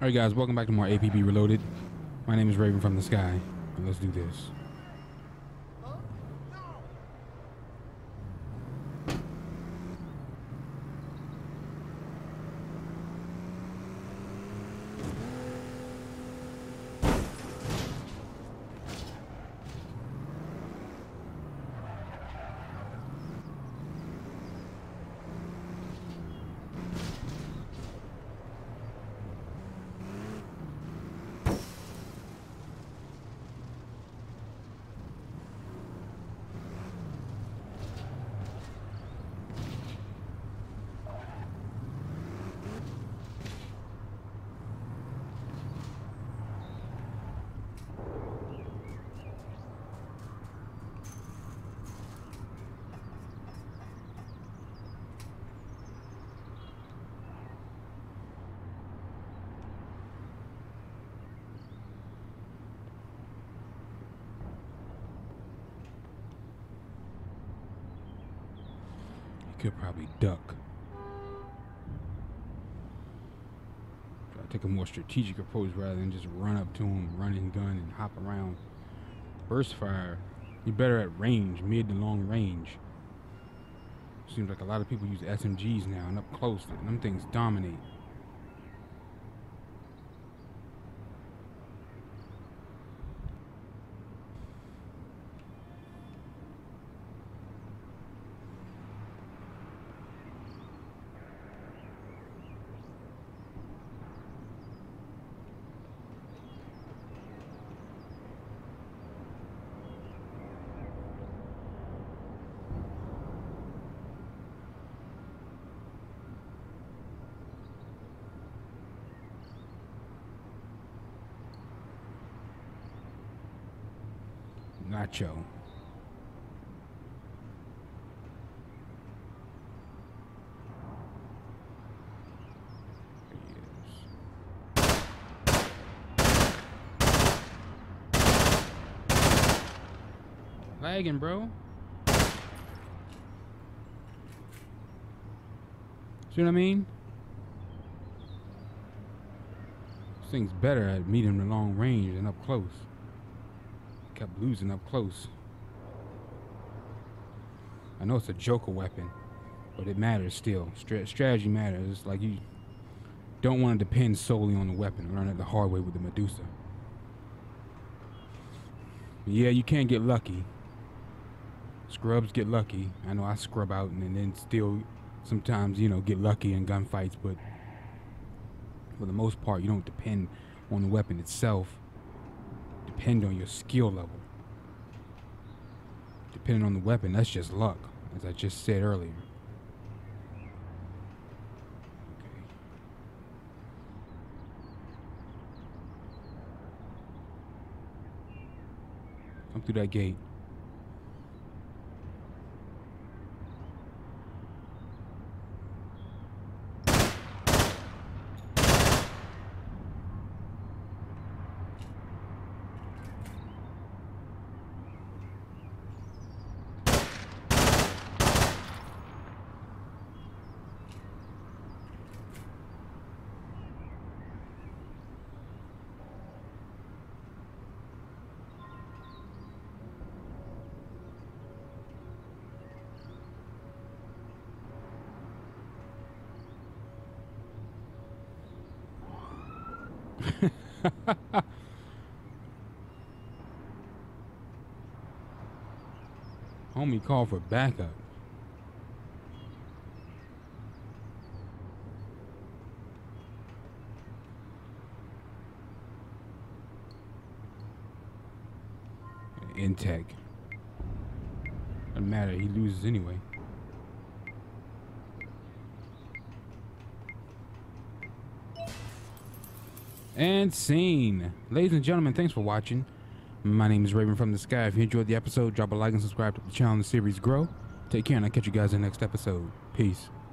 Alright guys, welcome back to more APB Reloaded. My name is Raven from the Sky. And let's do this. Could probably duck. Try to take a more strategic approach rather than just run up to him, run and gun and hop around. Burst fire, you're better at range, mid to long range. Seems like a lot of people use SMGs now and up close, and them things dominate. Nacho. Lagging, bro. See what I mean? This thing's better at medium to long range than up close. Kept losing up close. I know it's a joker weapon, but it matters still. Strategy matters. It's like you don't want to depend solely on the weapon. Learn it the hard way with the Medusa. Yeah, you can get lucky. Scrubs get lucky. I know I scrub out and then still sometimes, you know, get lucky in gunfights, but for the most part, you don't depend on the weapon itself. Depend on your skill level. Depending on the weapon, that's just luck, as I just said earlier. Okay. Come through that gate. Homie called for backup. Intake. Doesn't matter, he loses anyway. And scene. Ladies and gentlemen, thanks for watching. My name is Raven from the Sky. If you enjoyed the episode, drop a like and subscribe to the channel and the series grow. Take care, and I'll catch you guys in the next episode. Peace.